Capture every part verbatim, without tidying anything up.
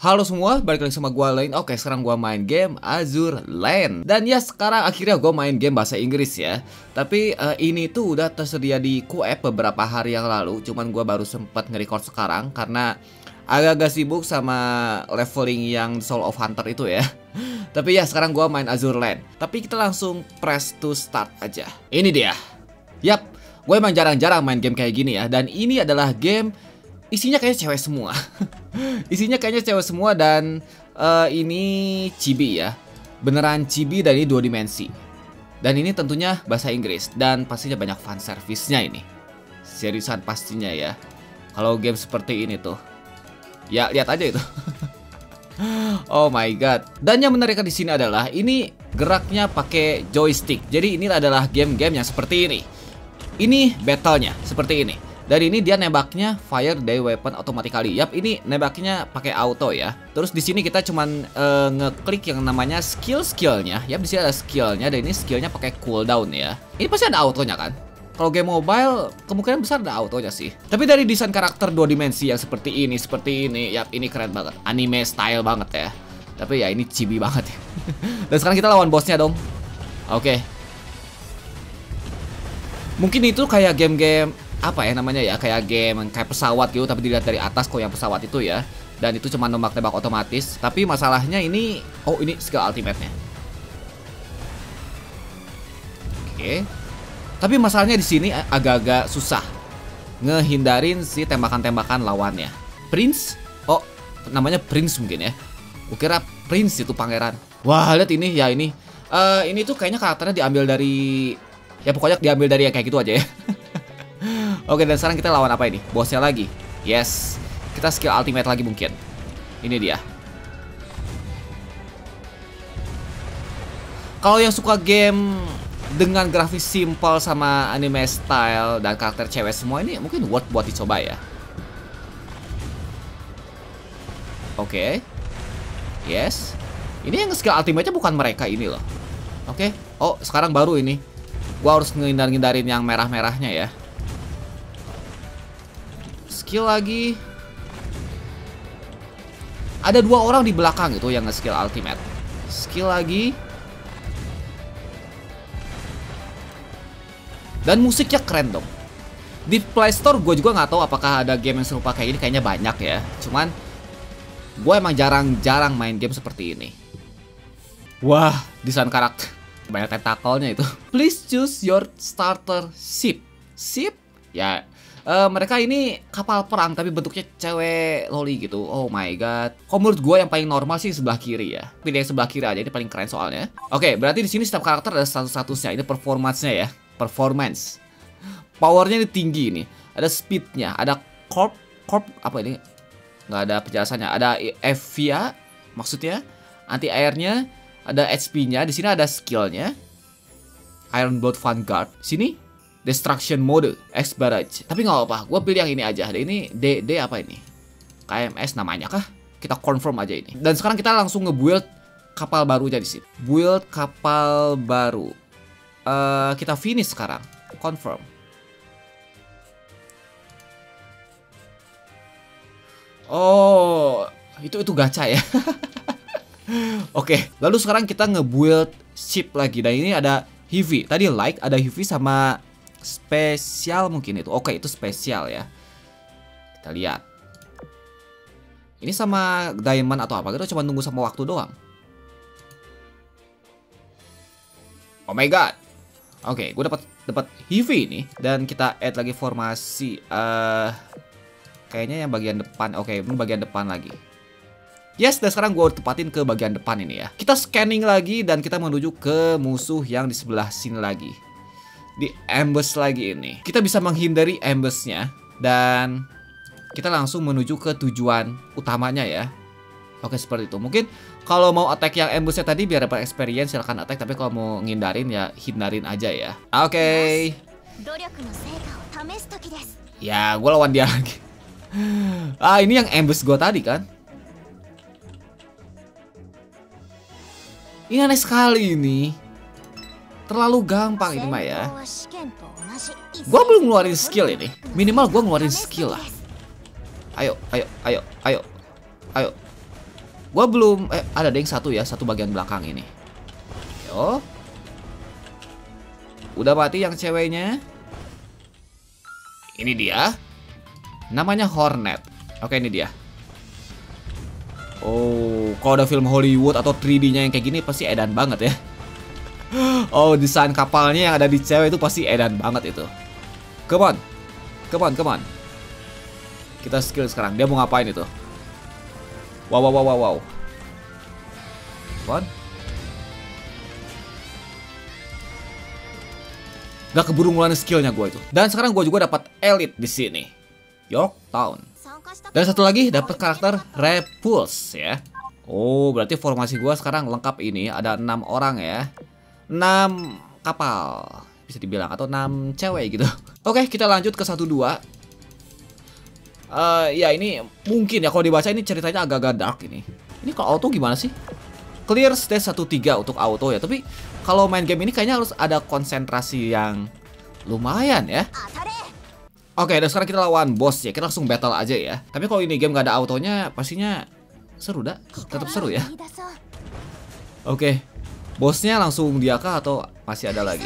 Halo semua, balik lagi sama gua Lane. Oke, sekarang gua main game Azur Lane. Dan ya sekarang akhirnya gua main game bahasa Inggris ya. Tapi uh, ini tuh udah tersedia di QooApp beberapa hari yang lalu. Cuman gua baru sempat nge-record sekarang karena agak-agak sibuk sama leveling yang Soul of Hunter itu ya. Tapi ya sekarang gua main Azur Lane. Tapi kita langsung press to start aja. Ini dia. Yap, gue emang jarang-jarang main game kayak gini ya. Dan ini adalah game isinya kayaknya cewek semua. Isinya kayaknya cewek semua dan uh, ini chibi ya. Beneran chibi dan ini dua dimensi. Dan ini tentunya bahasa Inggris dan pastinya banyak fan service-nya ini. Seriusan pastinya ya. Kalau game seperti ini tuh. Ya, lihat aja itu. Oh my god. Dan yang menarik di sini adalah ini geraknya pakai joystick. Jadi ini adalah game-game yang seperti ini. Ini battle-nya seperti ini. Dari ini dia nembaknya fire dari weapon automatically. Yap, ini nembaknya pakai auto ya. Terus di sini kita cuman uh, ngeklik yang namanya skill-skillnya. Yap, di sini ada skillnya. Dan ini skillnya pakai cooldown ya. Ini pasti ada autonya kan? Kalau game mobile kemungkinan besar ada autonya sih. Tapi dari desain karakter dua dimensi yang seperti ini, seperti ini, yap, ini keren banget. Anime style banget ya. Tapi ya ini chibi banget ya. Dan sekarang kita lawan bosnya dong. Oke. Okay. Mungkin itu kayak game-game apa ya namanya ya, kayak game kayak pesawat gitu tapi dilihat dari atas kok yang pesawat itu ya, dan itu cuma nembak-nembak otomatis. Tapi masalahnya ini, oh ini skill ultimate-nya. Oke. Tapi masalahnya di sini agak-agak susah ngehindarin si tembakan-tembakan lawannya. Prince, oh namanya Prince mungkin ya. Kukira Prince itu pangeran. Wah, lihat ini ya ini. Uh, ini tuh kayaknya karakternya diambil dari, ya pokoknya diambil dari yang kayak gitu aja ya. Oke, dan sekarang kita lawan apa ini? Bosnya lagi. Yes. Kita skill ultimate lagi mungkin. Ini dia. Kalau yang suka game dengan grafis simple sama anime style dan karakter cewek semua ini mungkin worth buat dicoba ya. Oke. Yes. Ini yang skill ultimate-nya bukan mereka ini loh. Oke. Oh, sekarang baru ini. Gua harus ngehindar-hindarin yang merah-merahnya ya. Skill lagi. Ada dua orang di belakang itu yang nge-skill ultimate. Skill lagi. Dan musiknya keren dong. Di Playstore gue juga nggak tahu apakah ada game yang serupa kayak ini. Kayaknya banyak ya. Cuman gue emang jarang-jarang main game seperti ini. Wah, desain karakter. Banyak tentakelnya itu. Please choose your starter ship. Ship? Ya. Uh, mereka ini kapal perang tapi bentuknya cewek loli gitu. Oh my god. Kok menurut gue yang paling normal sih sebelah kiri ya. Pilih yang sebelah kiri aja, ini paling keren soalnya. Oke, okay, berarti di sini setiap karakter ada status-statusnya. Ini performance-nya ya. Performance. Powernya ini tinggi ini. Ada speed-nya, ada corp, corp apa ini? Nggak ada penjelasannya. Ada F V A maksudnya, anti airnya, ada H P-nya, di sini ada skill-nya. Iron Blood Vanguard. Sini Destruction Mode, X Barrage. Tapi nggak apa-apa, gue pilih yang ini aja. Ini D D apa ini? K M S namanya kah? Kita confirm aja ini. Dan sekarang kita langsung nge-build kapal baru aja di sini. Build kapal baru. Uh, kita finish sekarang. Confirm. Oh, itu itu gacha ya. Oke, okay. Lalu sekarang kita nge-build ship lagi. Dan ini ada Hivi. Tadi like ada Hivi sama spesial mungkin itu. Oke, itu spesial ya. Kita lihat. Ini sama diamond atau apa? Kita cuma nunggu sama waktu doang. Oh my god. Oke, gue dapat dapat Hivi ini dan kita add lagi formasi. Uh, kayaknya yang bagian depan. Oke, ini bagian depan lagi. Yes, dan sekarang gue tepatin ke bagian depan ini ya. Kita scanning lagi dan kita menuju ke musuh yang di sebelah sini lagi. Di ambush lagi ini. Kita bisa menghindari ambushnya dan kita langsung menuju ke tujuan utamanya ya. Oke, seperti itu. Mungkin kalau mau attack yang ambushnya tadi biar dapat experience silahkan attack. Tapi kalau mau ngindarin ya hindarin aja ya. Oke. Okay. Ya, gue lawan dia lagi. Ah, ini yang ambush gue tadi kan. Ini aneh sekali ini. Terlalu gampang ini mah ya. Gua belum ngeluarin skill ini. Minimal gua ngeluarin skill lah. Ayo, ayo, ayo, ayo. Ayo. Gua belum, eh ada deh yang satu ya, satu bagian belakang ini. Yo. Udah mati yang ceweknya. Ini dia. Namanya Hornet. Oke, ini dia. Oh, kalau ada film Hollywood atau tiga D-nya yang kayak gini pasti edan banget ya. Oh, desain kapalnya yang ada di cewek itu pasti edan banget itu. Come on. Come on, come on. Kita skill sekarang. Dia mau ngapain itu? Wow, wow, wow, wow, wow. Come on. Gak keburu ngulangin skillnya gue itu. Dan sekarang gue juga dapat elite di sini, Yorktown. Dan satu lagi dapat karakter Repulse ya. Oh, berarti formasi gue sekarang lengkap ini. Ada enam orang ya, enam kapal bisa dibilang, atau enam cewek gitu. Oke, kita lanjut ke satu dua. Uh, ya ini mungkin ya kalau dibaca ini ceritanya agak-agak dark ini. Ini kalau auto gimana sih? Clear stage satu tiga untuk auto ya, tapi kalau main game ini kayaknya harus ada konsentrasi yang lumayan ya. Oke, dan sekarang kita lawan bos ya, kita langsung battle aja ya. Tapi kalau ini game gak ada autonya, pastinya seru dah, tetap seru ya. Oke, bosnya langsung dia kah atau masih ada lagi?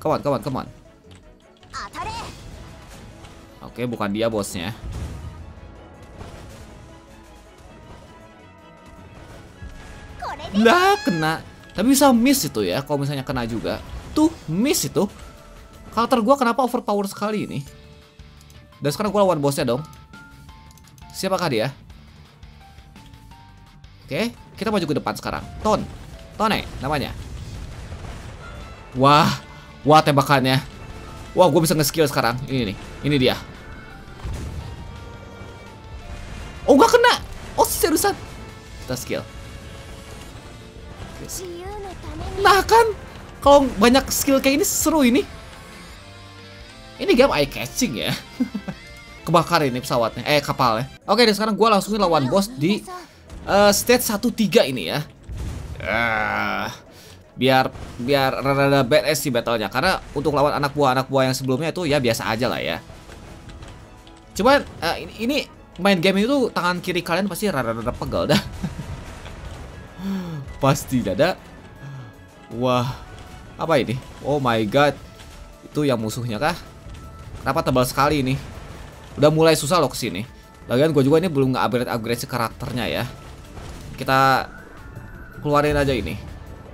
Come on, come on, come on. Oke, bukan dia bosnya. Lah kena, tapi bisa miss itu ya. Kalau misalnya kena juga, tuh miss itu. Karakter gue kenapa overpower sekali ini? Dan sekarang gue lawan bosnya dong. Siapakah dia? Oke, kita maju ke depan sekarang. Ton, Tone namanya. Wah, wah tembakannya. Wah, gue bisa nge-skill sekarang. Ini nih, ini dia. Oh gak kena. Oh seriusan. Kita skill. Nah kan, kalau banyak skill kayak ini seru ini. Ini game eye catching ya. Kebakar ini pesawatnya, eh kapalnya. Oke, dan sekarang gue langsung lawan bos di uh, stage satu tiga ini ya. Uh, biar biar rada-rada badass sih battlenya, karena untuk lawan anak buah anak buah yang sebelumnya itu ya biasa aja lah ya. Cuman uh, ini, ini main game itu tangan kiri kalian pasti rada-rada pegel dah. Pasti dada. Wah, apa ini? Oh my god. Itu yang musuhnya kah? Kenapa tebal sekali ini? Udah mulai susah loh kesini. Lagian gue juga ini belum nge-upgrade-upgrade si karakternya ya. Kita keluarin aja ini.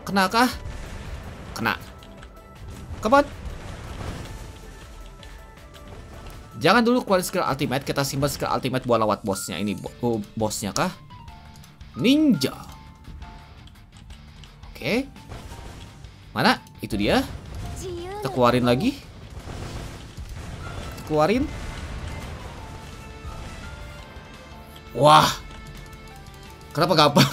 Kena kah? Kena. Kapan? Jangan dulu keluarin skill ultimate. Kita simpan skill ultimate buat lawat bosnya. Ini bo bosnya kah? Ninja. Oke, mana? Itu dia. Kita keluarin lagi. Kita keluarin. Wah, kenapa gampang?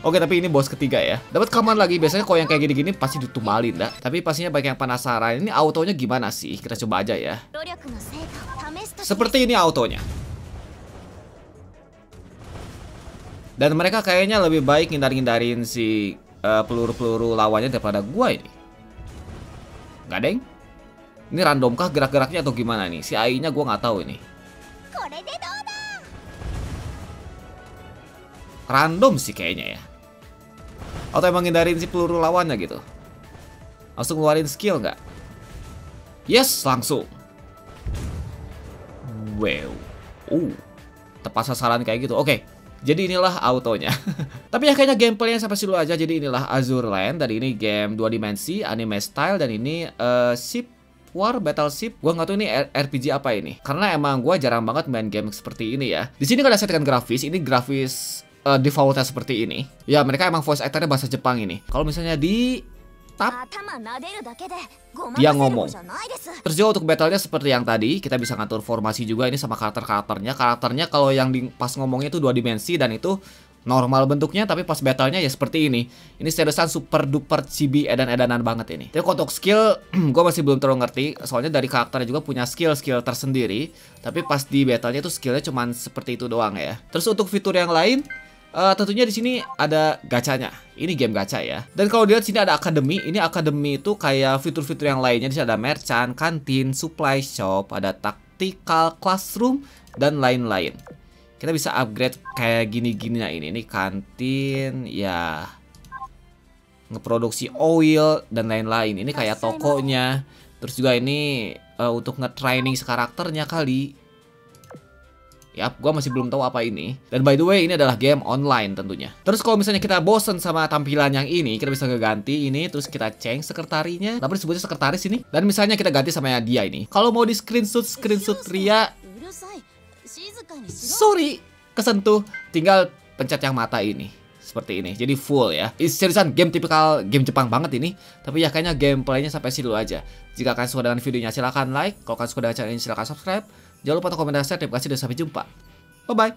Oke, tapi ini bos ketiga ya. Dapat command lagi. Biasanya kalau yang kayak gini-gini pasti ditumbalin dah. Tapi pastinya banyak yang penasaran. Ini autonya gimana sih? Kita coba aja ya. Seperti ini autonya. Dan mereka kayaknya lebih baik ngindar-ngindarin si peluru-peluru uh, lawannya daripada gua ini. Gak deng? Ini random kah gerak-geraknya atau gimana nih? Si A I-nya gua nggak tahu ini. Random sih kayaknya ya. Atau emang ngindarin si peluru lawannya gitu? Langsung keluarin skill nggak? Yes, langsung. Wow. Uh, tepat sasaran kayak gitu. Oke. Okay. Jadi inilah autonya. Tapi ya kayaknya gameplaynya sampai situ aja. Jadi inilah Azur Lane. Dari ini game dua dimensi, anime style, dan ini uh, ship war battleship. Gua nggak tahu ini R P G apa ini. Karena emang gua jarang banget main game seperti ini ya. Di sini gak ada settingan grafis. Ini grafis uh, defaultnya seperti ini. Ya mereka emang voice actornya bahasa Jepang ini. Kalau misalnya di tap, dia ngomong. Terus juga untuk battlenya seperti yang tadi, kita bisa ngatur formasi juga ini sama karakter-karakternya. Karakternya kalau yang di, pas ngomongnya itu dua dimensi dan itu normal bentuknya, tapi pas battlenya ya seperti ini. Ini seriusan super duper chibi edan-edanan banget ini. Tapi untuk skill, gue masih belum terlalu ngerti. Soalnya dari karakternya juga punya skill-skill tersendiri. Tapi pas di battlenya itu skillnya cuma seperti itu doang ya. Terus untuk fitur yang lain, Uh, tentunya di sini ada gacanya. Ini game gacha ya. Dan kalau dilihat sini ada akademi. Ini akademi itu kayak fitur-fitur yang lainnya. Di sini ada merchant, kantin, supply shop, ada tactical classroom, dan lain-lain. Kita bisa upgrade kayak gini-gini. Nah ini, ini kantin ya, ngeproduksi oil dan lain-lain. Ini kayak tokonya. Terus juga ini uh, untuk nge-training karakternya kali. Yap, gue masih belum tahu apa ini. Dan by the way, ini adalah game online tentunya. Terus kalau misalnya kita bosen sama tampilan yang ini, kita bisa ngeganti ini. Terus kita change sekretarinya. Tapi disebutnya sekretaris ini. Dan misalnya kita ganti sama dia ini. Kalau mau di screenshot, screenshot Ria. Sorry, kesentuh. Tinggal pencet yang mata ini. Seperti ini, jadi full ya. Ini seriusan game tipikal game Jepang banget ini. Tapi ya kayaknya gameplaynya sampai sini dulu aja. Jika kalian suka dengan videonya silahkan like. Kalau kalian suka dengan channel ini silahkan subscribe. Jangan lupa untuk komentar, share. Terima kasih dan sampai jumpa. Bye bye.